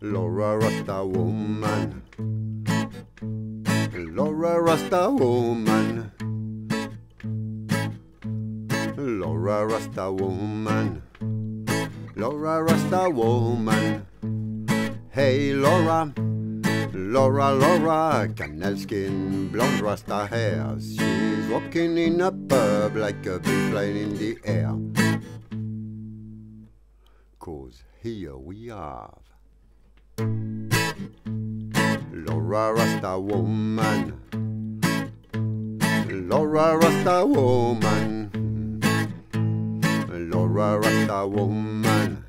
Laura Rasta Woman, Laura Rasta Woman, Laura Rasta Woman, Laura Rasta Woman. Hey Laura, Laura, Laura, canal skin, blonde rasta hair. She's walking in a pub like a big plane in the air. 'Cause here we have Laura Rasta Woman, Laura Rasta Woman, Laura Rasta Woman,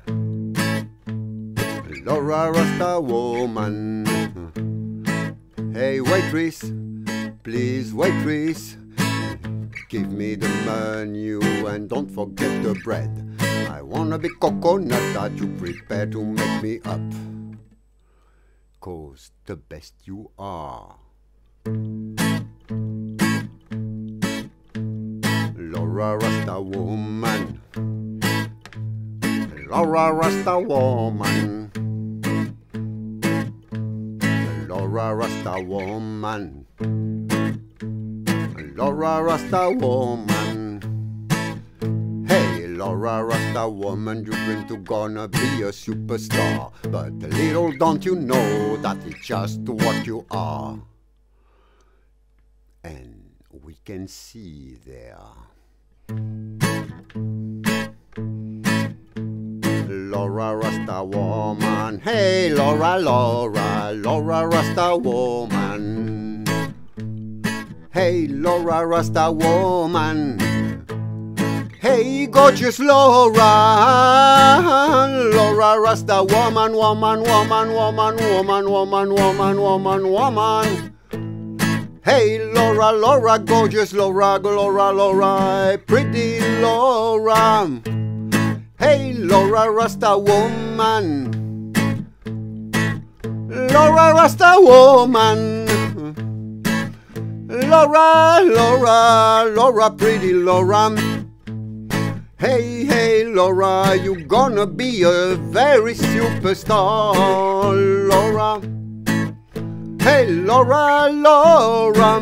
Laura Rasta Woman. Hey waitress, please waitress, give me the menu and don't forget the bread. I want a big coconut that you prepare to make me up. 'Cause the best you are. Laura Rasta Woman, Laura Rasta Woman, Laura Rasta Woman, Laura Rasta Woman. Hey Laura Rasta Woman, you dream to gonna be a superstar, but little don't you know that it's just what you are. And we can see there Laura Rasta Woman. Hey Laura, Laura, Laura Rasta Woman. Hey Laura Rasta Woman. Hey gorgeous Laura, Laura Rasta Woman, woman, woman, woman, woman, woman, woman, woman, woman. Hey Laura, Laura, gorgeous Laura, Laura, Laura, pretty Laura. Hey Laura Rasta Woman, Laura Rasta Woman, Laura, Laura, Laura, pretty Laura. Hey, hey Laura, you gonna be a very superstar, Laura. Hey Laura, Laura,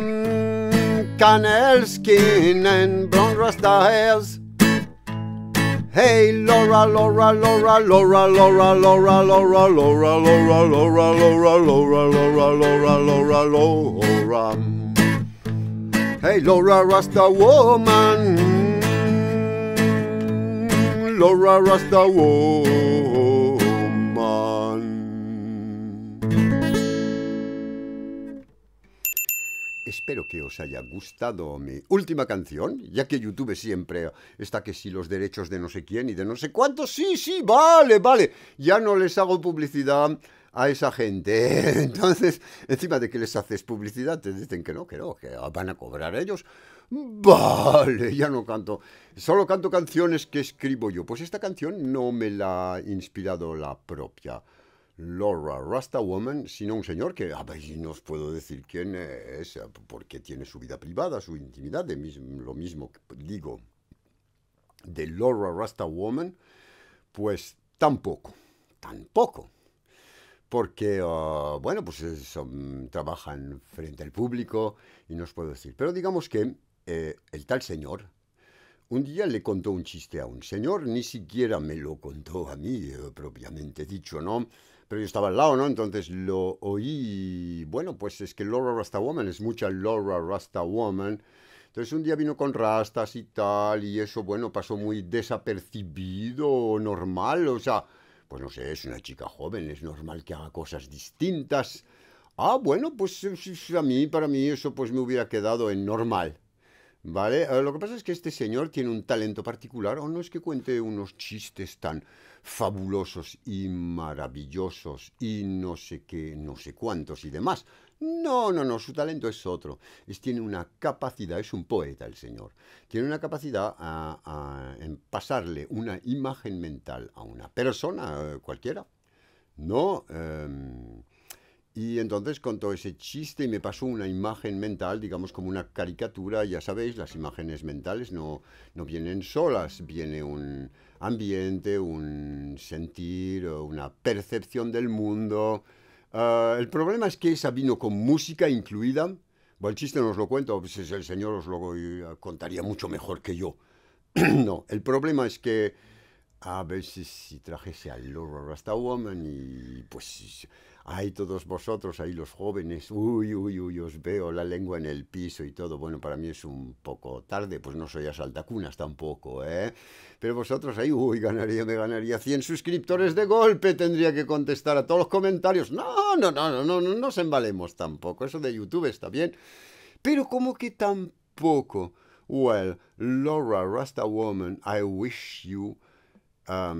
cannel skin and blonde rasta hairs. Hey Laura, Laura, Laura, Laura, Laura, Laura, Laura, Laura, Laura, Laura, Laura, Laura, Laura, Laura, Laura, Laura. Hey Laura Rasta Woman, Laura Rasta Woman. Espero que os haya gustado mi última canción, ya que YouTube siempre está que si los derechos de no sé quién y de no sé cuántos. Sí, vale, vale. Ya no les hago publicidad a esa gente. Entonces, encima de que les haces publicidad, te dicen que van a cobrar ellos. Vale, ya no canto. Solo canto canciones que escribo yo. Pues esta canción no me la ha inspirado la propia Laura Rasta Woman, sino un señor que, a ver, no os puedo decir quién es, porque tiene su vida privada, su intimidad, lo mismo que digo de Laura Rasta Woman, pues tampoco, porque, bueno, pues trabajan frente al público y no os puedo decir. Pero digamos que el tal señor un día le contó un chiste a un señor, ni siquiera me lo contó a mí, propiamente dicho, ¿no? Pero yo estaba al lado, ¿no? Entonces lo oí. Bueno, pues es que Laura Rasta Woman es mucha Laura Rasta Woman. Entonces un día vino con rastas y tal, y eso, bueno, pasó muy desapercibido, normal, o sea, pues no sé, es una chica joven, es normal que haga cosas distintas. Ah, bueno, pues a mí, para mí, eso pues me hubiera quedado en normal. ¿Vale? Lo que pasa es que este señor tiene un talento particular, o no es que cuente unos chistes tan fabulosos y maravillosos y no sé qué, no sé cuántos y demás. No, su talento es otro. Tiene una capacidad, es un poeta el señor. Tiene una capacidad en pasarle una imagen mental a una persona cualquiera, ¿no? Y entonces contó ese chiste y me pasó una imagen mental, digamos como una caricatura. Ya sabéis, las imágenes mentales no vienen solas, viene un ambiente, un sentir, una percepción del mundo. El problema es que esa vino con música incluida. Bueno, el chiste no os lo cuento, pues el señor os lo contaría mucho mejor que yo. No, el problema es que a veces si trajese al Lord Rasta Woman y pues hay todos vosotros, ahí los jóvenes, uy, os veo la lengua en el piso y todo. Bueno, para mí es un poco tarde, pues no soy a saltacunas tampoco, ¿eh? Pero vosotros ahí, uy, me ganaría 100 suscriptores de golpe, tendría que contestar a todos los comentarios. No nos embalemos tampoco, eso de YouTube está bien, pero como que tampoco. Well, Laura Rasta Woman, I wish you a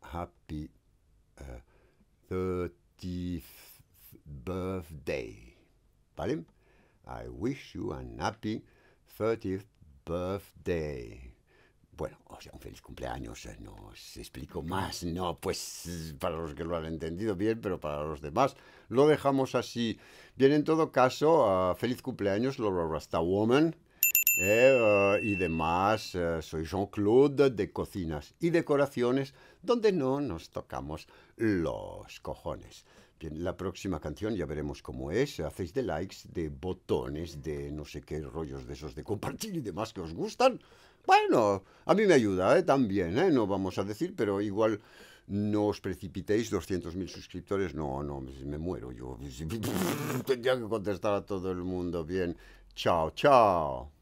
happy 30th birthday, ¿vale? I wish you a happy 30th birthday. Bueno, o sea, un feliz cumpleaños, no os explico más, no, pues para los que lo han entendido bien, pero para los demás lo dejamos así. Bien, en todo caso, feliz cumpleaños, Laura Rasta Woman, y demás. Soy Jean Claude de Cocinas y Decoraciones, donde no nos tocamos los cojones. Bien, la próxima canción ya veremos cómo es. Hacéis de likes, de botones, de no sé qué rollos de esos de compartir y demás que os gustan. Bueno, a mí me ayuda, también, no vamos a decir, pero igual no os precipitéis. 200.000 suscriptores, no, me muero yo. Tendría que contestar a todo el mundo. Bien, chao.